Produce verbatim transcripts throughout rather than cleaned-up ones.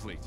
complete.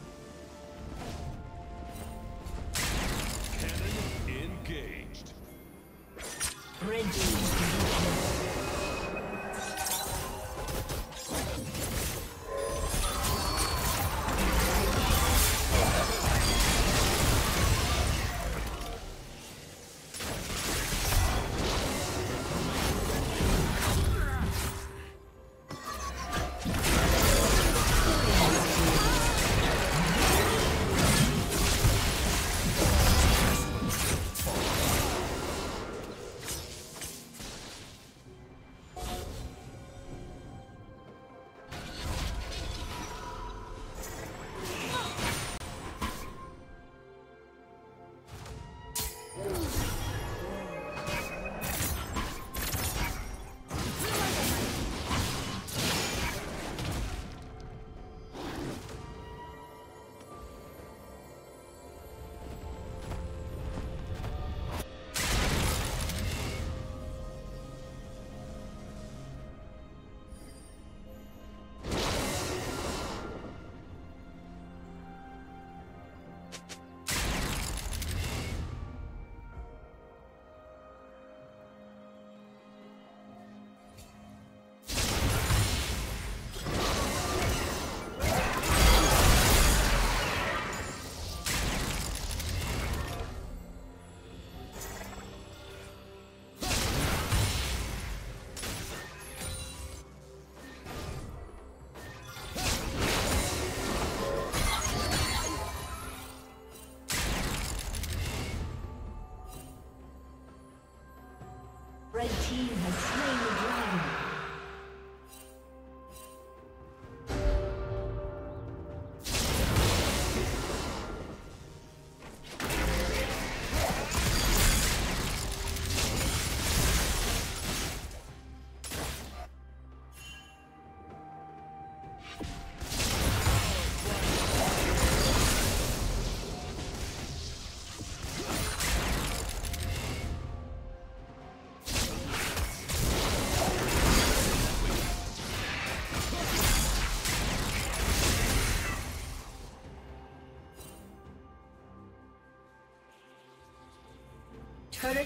Cannon engaged. Red team has been Red team has slain the dragon. Turret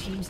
Team's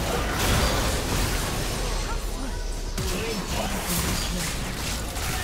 Thank you.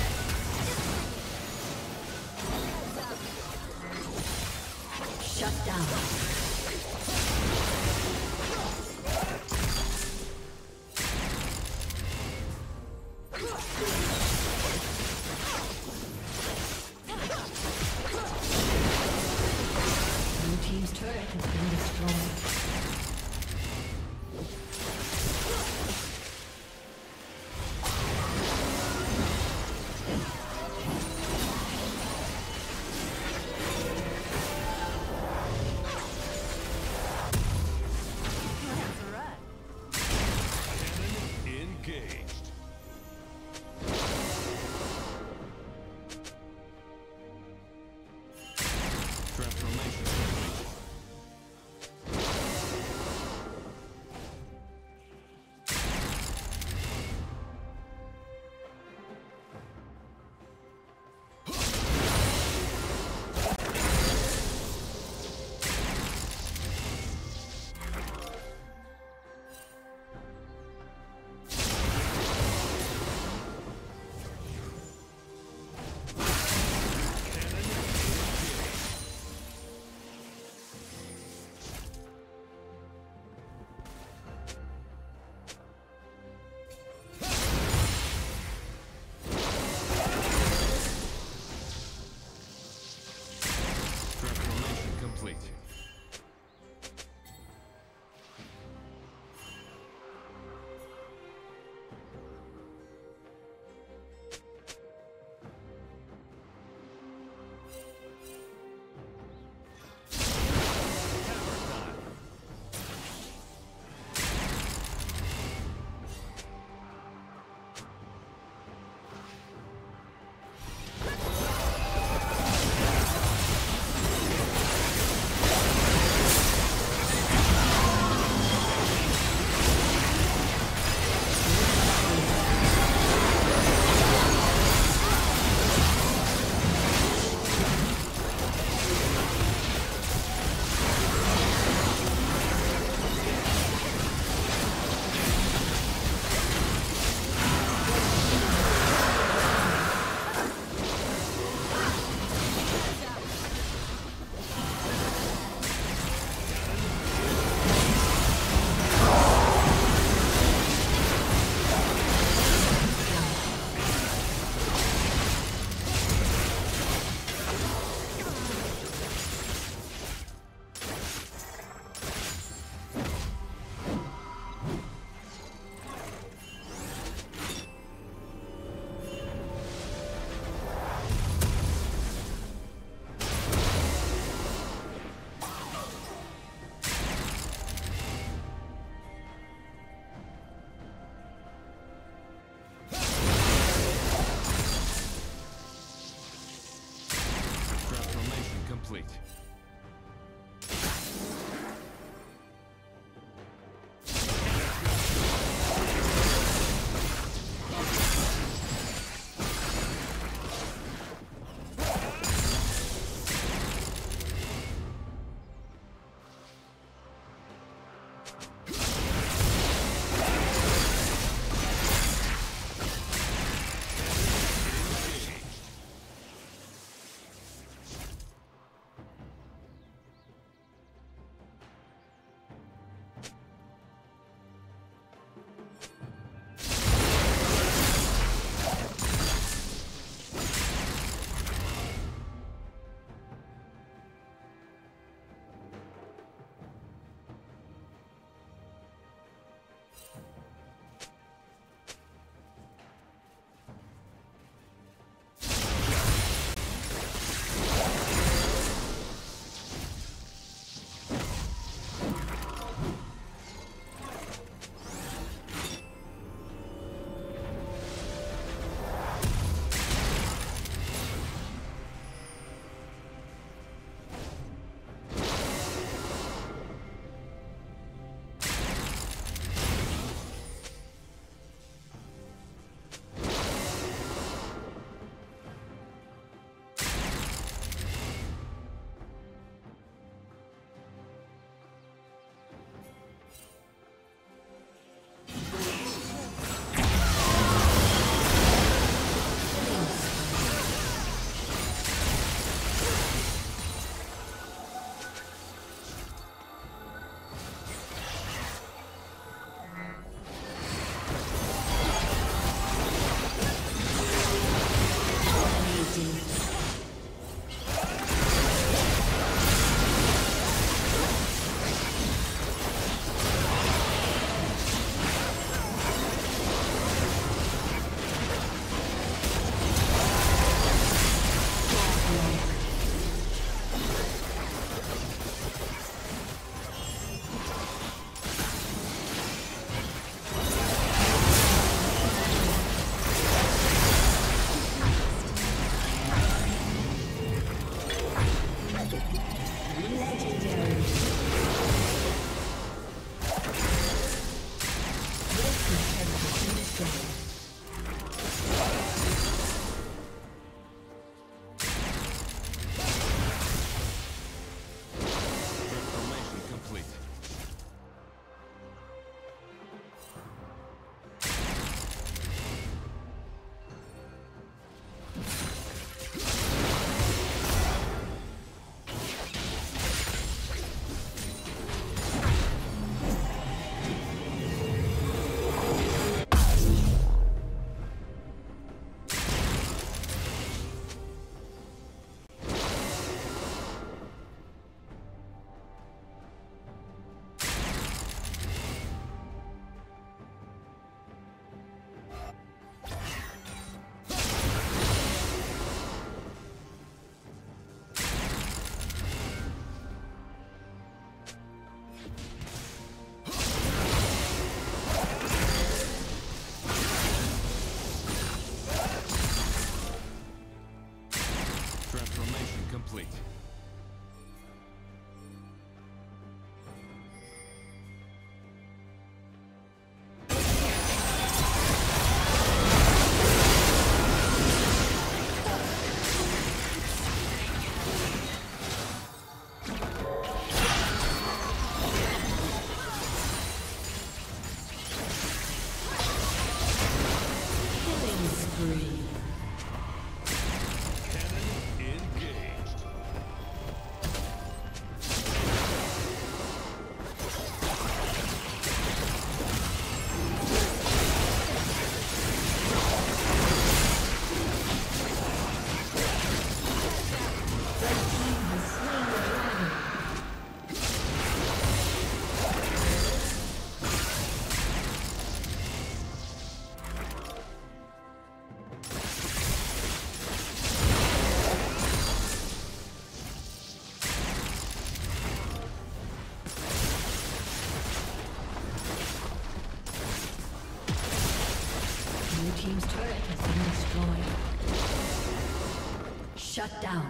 Team's turret has been destroyed. Shut down.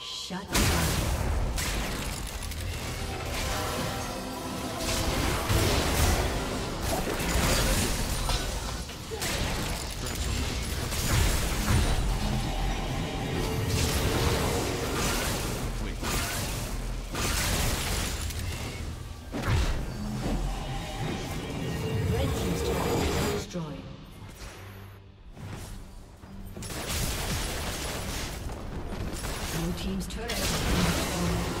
Shut down. Team's turret has been legendary.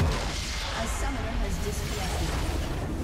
A summoner has disconnected.